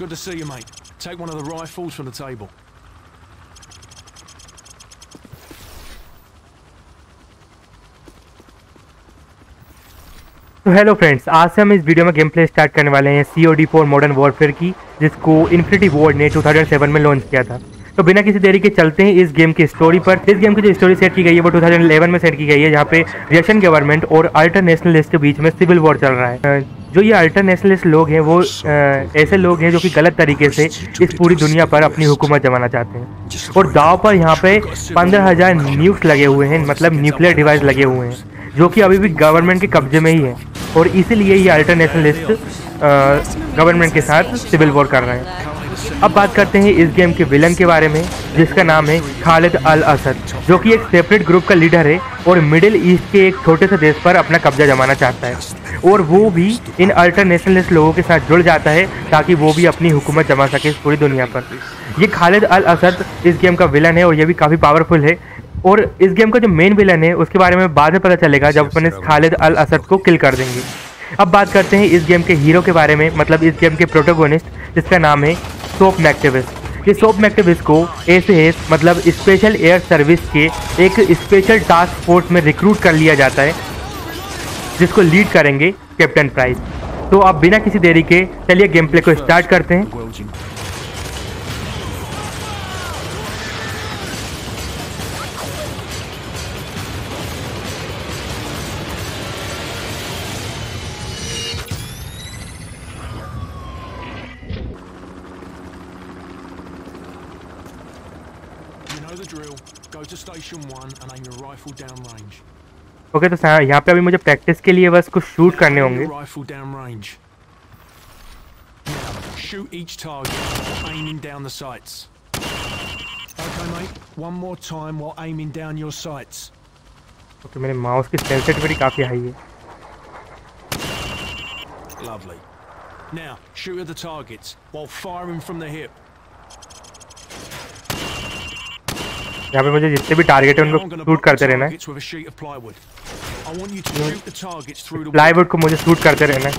Good to see you, mate. Take one of the rifles from the table. तो hello friends, आज से हम इस वीडियो में गेम प्ले स्टार्ट करने वाले हैं COD 4 मॉडर्न वॉरफेयर की, जिसको इन्फिनिटी वॉर्ड ने 2007 में लॉन्च किया था। तो बिना किसी देरी के चलते हैं इस गेम की स्टोरी पर। इस गेम की जो स्टोरी सेट की गई है वो 2011 में सेट की गई है, जहाँ पे रशियन गवर्नमेंट और अल्टर नेशनलिस्ट के बीच में सिविल वॉर चल रहा है। जो ये अल्टर नेशनलिस्ट लोग हैं वो ऐसे लोग हैं जो कि गलत तरीके से इस पूरी दुनिया पर अपनी हुकूमत जमाना चाहते हैं, और दाव पर यहाँ पे 15,000 न्यूक्स लगे हुए हैं, मतलब न्यूक्लियर डिवाइस लगे हुए हैं, जो कि अभी भी गवर्नमेंट के कब्जे में ही है। और इसीलिए ये अल्टर नेशनलिस्ट गवर्नमेंट के साथ सिविल वॉर कर रहे हैं। अब बात करते हैं इस गेम के विलन के बारे में, जिसका नाम है खालिद अल असद, जो कि एक सेपरेट ग्रुप का लीडर है और मिडिल ईस्ट के एक छोटे से देश पर अपना कब्जा जमाना चाहता है, और वो भी इन अल्टर नेशनलिस्ट लोगों के साथ जुड़ जाता है ताकि वो भी अपनी हुकूमत जमा सके इस पूरी दुनिया पर। ये खालिद अल असद इस गेम का विलन है और ये भी काफ़ी पावरफुल है, और इस गेम का जो मेन विलन है उसके बारे में बाद में पता चलेगा जब अपन इस खालिद अल असद को किल कर देंगे। अब बात करते हैं इस गेम के हीरो के बारे में, मतलब इस गेम के प्रोटोगोनिस्ट, जिसका नाम है सोप मैक्टेविश। ये सोप मैक्टेविश को एस मतलब स्पेशल एयर सर्विस के एक स्पेशल टास्क फोर्स में रिक्रूट कर लिया जाता है, जिसको लीड करेंगे कैप्टन प्राइस। तो आप बिना किसी देरी के चलिए गेम प्ले को स्टार्ट करते हैं। ओके, तो यहाँ पे अभी मुझे प्रैक्टिस के लिए बस कुछ शूट करने होंगे। ओके, मेरे माउस की सेंसिटिविटी काफी हाई है। Lovely. Now, shoot at the targets while firing from the hip. यहाँ पे मुझे जितने भी टारगेट है उनको शूट करते रहना है। प्लाईवुड को मुझे शूट करते रहना है।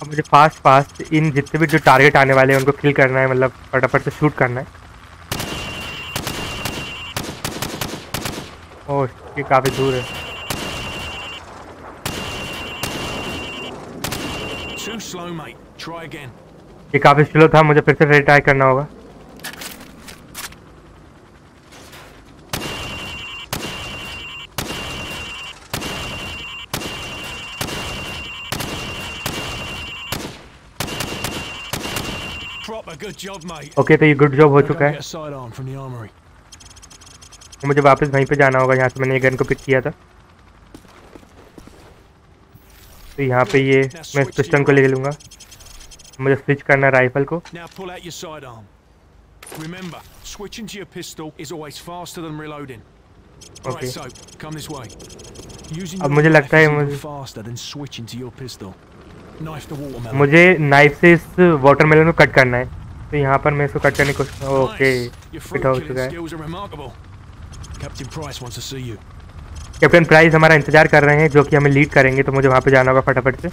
अब मुझे फास्ट इन जितने भी जो टारगेट आने वाले हैं उनको किल करना है, मतलब फटाफट से शूट करना है। और ये काफ़ी दूर है। ये काफी स्लो था, मुझे फिर से रिट्राई करना होगा। ओके, तो ये गुड जॉब हो चुका है। मुझे वापस वहीं पे जाना होगा यहाँ से मैंने ये गन को पिक किया था। तो यहाँ पे ये मैं इस पिस्टन को ले लूँगा। मुझे स्विच करना है राइफल को। ओके, अब मुझे लगता है मुझे नाइफ से इस वाटरमेलन को कट करना है। तो यहाँ पर मैं इसको कट करने की कोशिश। ओके, फिट हो चुका है। कैप्टन प्राइस हमारा इंतजार कर रहे हैं, जो कि हमें लीड करेंगे। तो मुझे वहाँ पे जाना होगा फटाफट से।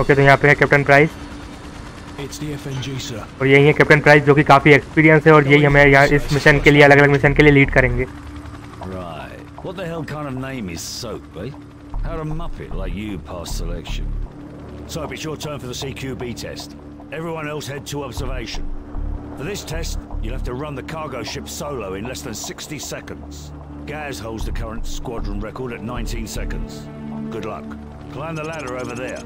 ओके, तो यहाँ पे है कैप्टन प्राइस और यही है कैप्टन प्राइस, जो कि काफ़ी एक्सपीरियंस है, और यही हमें यहाँ इस मिशन के लिए, अलग अलग मिशन के लिए लीड करेंगे। How to muff it like you pass selection. So it's your turn for the CQB test. Everyone else head to observation. For this test, you'll have to run the cargo ship solo in less than 60 seconds. Gaz holds the current squadron record at 19 seconds. Good luck. Climb the ladder over there.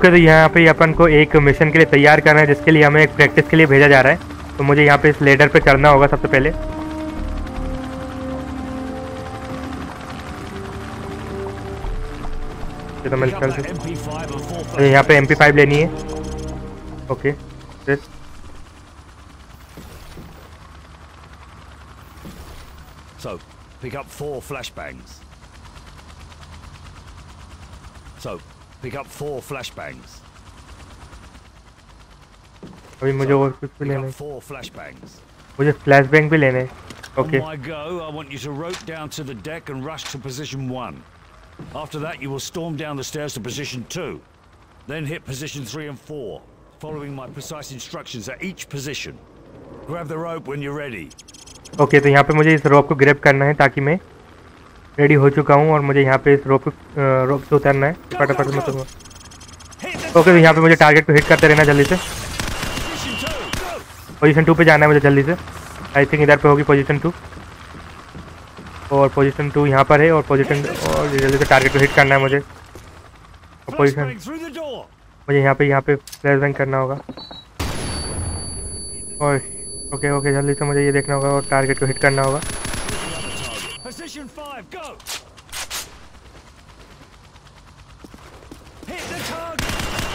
Okay, तो यहाँ पे अपन को एक mission के लिए तैयार करना है, जिसके लिए हमें एक प्रैक्टिस के लिए भेजा जा रहा है। तो मुझे यहाँ पे इस लेडर पे चढ़ना होगा सबसे पहले। तो मैं यहाँ पे MP5 लेनी है। Okay, Pick up 4 flashbangs. So, pick up 4 flashbangs. अभी मुझे और कुछ भी लेना है। मुझे फ्लैशबैंग भी लेने। Okay. On my go, I want you to rope down to the deck and rush to position 1. After that, you will storm down the stairs to position 2. Then hit position 3 and 4, following my precise instructions at each position. Grab the rope when you're ready. Okay, तो यहाँ पे मुझे इस रोप को grab करना है ताकि मैं रेडी हो चुका हूँ और मुझे यहाँ पे इस रोप से उतरना है फटाफट में उतरूँगा। Okay, तो यहाँ पे मुझे टारगेट को हिट करते रहना जल्दी से। पोजीशन 2 पे जाना है मुझे जल्दी से। आई थिंक इधर पे होगी पोजीशन 2 और पोजीशन 2 यहाँ पर है और पोजीशन और जल्दी से टारगेट को हिट करना है मुझे। पोजीशन मुझे यहाँ पे फ्लैशबैंग करना होगा और ओके जल्दी से मुझे ये देखना होगा और टारगेट को हिट करना होगा।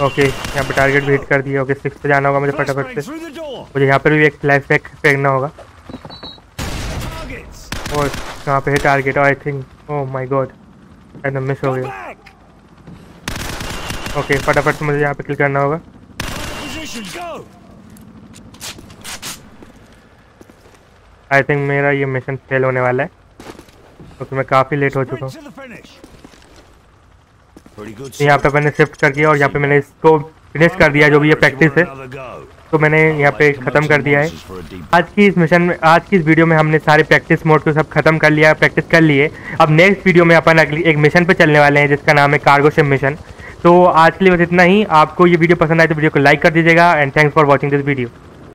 ओके यहाँ पे टारगेट भी हिट कर दिया। ओके 6 पे जाना होगा मुझे फटाफट से। मुझे यहाँ पर भी एक फ्लैशबैंग फेंकना होगा और यहाँ पे है target. I think oh my God एकदम मिस हो गया। ओके फटाफट से मुझे यहाँ पे क्लिक करना होगा। आई थिंक मेरा ये मिशन फेल होने वाला है क्योंकि मैं काफ़ी लेट हो चुका हूँ। यहाँ पे मैंने शिफ्ट कर दिया और यहाँ पे मैंने इसको फिनिश कर दिया जो भी ये प्रैक्टिस है। तो मैंने यहाँ पे ख़त्म कर दिया है आज की इस मिशन में। आज की इस वीडियो में हमने सारे प्रैक्टिस मोड को सब ख़त्म कर लिया, प्रैक्टिस कर लिए। अब नेक्स्ट वीडियो में अपन अगली एक मिशन पे चलने वाले हैं जिसका नाम है कार्गो शिप मिशन। तो आज के लिए बस इतना ही। आपको ये वीडियो पसंद आए तो वीडियो को लाइक कर दीजिएगा and thanks for watching this video.